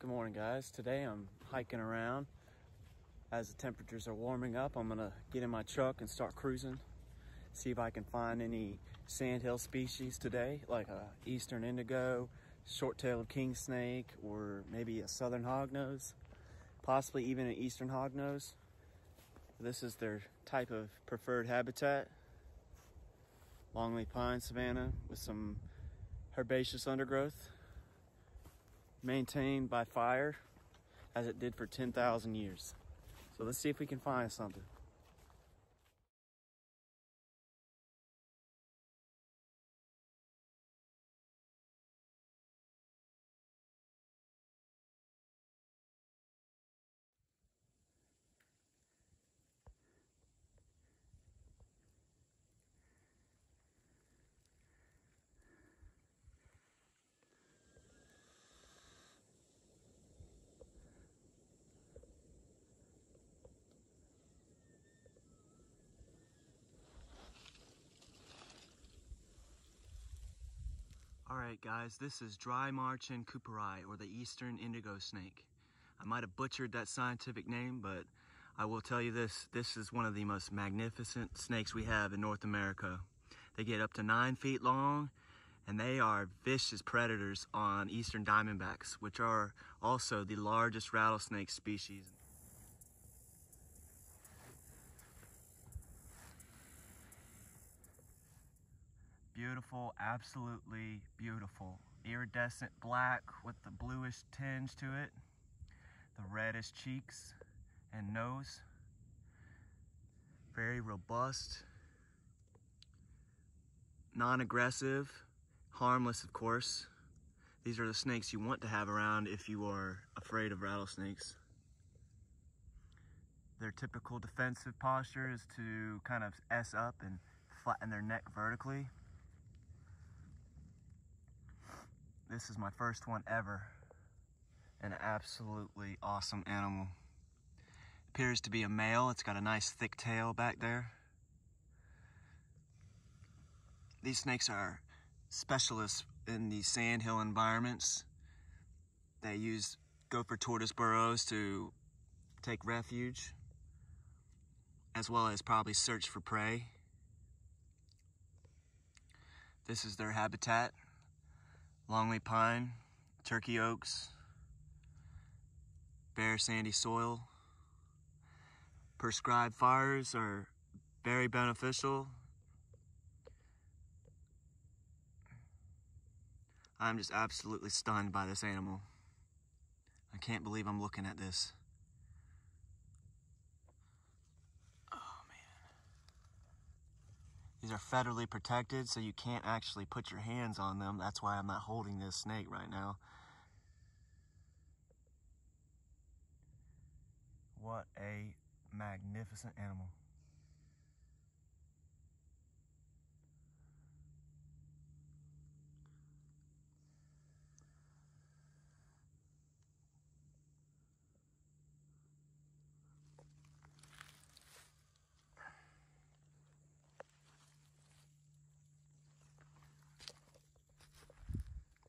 Good morning, guys. Today I'm hiking around. As the temperatures are warming up, I'm gonna get in my truck and start cruising. See if I can find any sandhill species today, like a Eastern Indigo, short-tailed king snake, or maybe a southern hognose, possibly even an Eastern hognose. This is their type of preferred habitat. Longleaf pine savanna with some herbaceous undergrowth, maintained by fire as it did for 10,000 years. So let's see if we can find something. Alright guys, this is Drymarchon couperi, or the Eastern Indigo Snake. I might have butchered that scientific name, but I will tell you this is one of the most magnificent snakes we have in North America. They get up to 9 feet long, and they are vicious predators on Eastern Diamondbacks, which are also the largest rattlesnake species. Beautiful, absolutely beautiful. Iridescent black with the bluish tinge to it, the reddish cheeks and nose. Very robust, non-aggressive, harmless of course. These are the snakes you want to have around if you are afraid of rattlesnakes. Their typical defensive posture is to kind of S up and flatten their neck vertically. This is my first one ever. An absolutely awesome animal. Appears to be a male. It's got a nice thick tail back there. These snakes are specialists in the sandhill environments. They use gopher tortoise burrows to take refuge, as well as probably search for prey. This is their habitat. Longleaf pine, turkey oaks, bare sandy soil. Prescribed fires are very beneficial. I'm just absolutely stunned by this animal. I can't believe I'm looking at this. Oh man. These are federally protected, so you can't actually put your hands on them. That's why I'm not holding this snake right now. What a magnificent animal.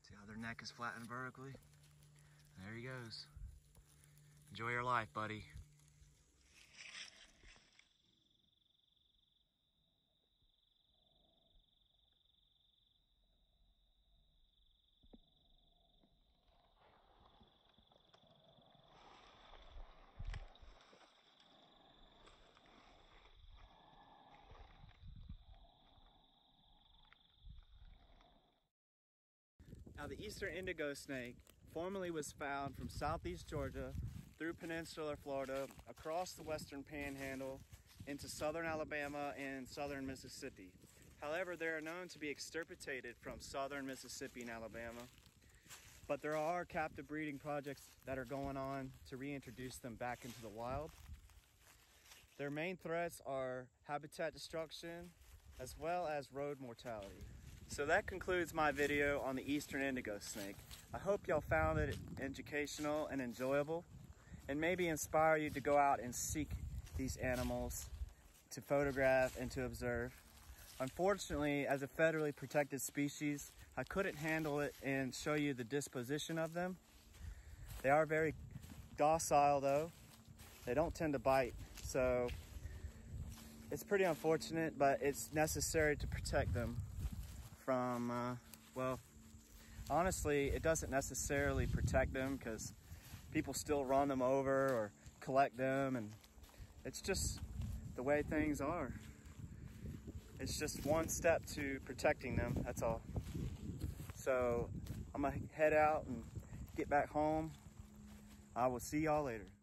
See how their neck is flattened vertically? There he goes. Enjoy your life, buddy. Now the Eastern Indigo Snake formerly was found from southeast Georgia through peninsular Florida, across the western panhandle, into southern Alabama and southern Mississippi. However, they are known to be extirpated from southern Mississippi and Alabama. But there are captive breeding projects that are going on to reintroduce them back into the wild. Their main threats are habitat destruction as well as road mortality. So that concludes my video on the Eastern Indigo Snake. I hope y'all found it educational and enjoyable, and maybe inspire you to go out and seek these animals, to photograph and to observe. Unfortunately, as a federally protected species, I couldn't handle it and show you the disposition of them. They are very docile though. They don't tend to bite, so it's pretty unfortunate, but it's necessary to protect them from, well, honestly, it doesn't necessarily protect them because people still run them over or collect them, and it's just the way things are. It's just one step to protecting them, that's all. So I'm gonna head out and get back home. I will see y'all later.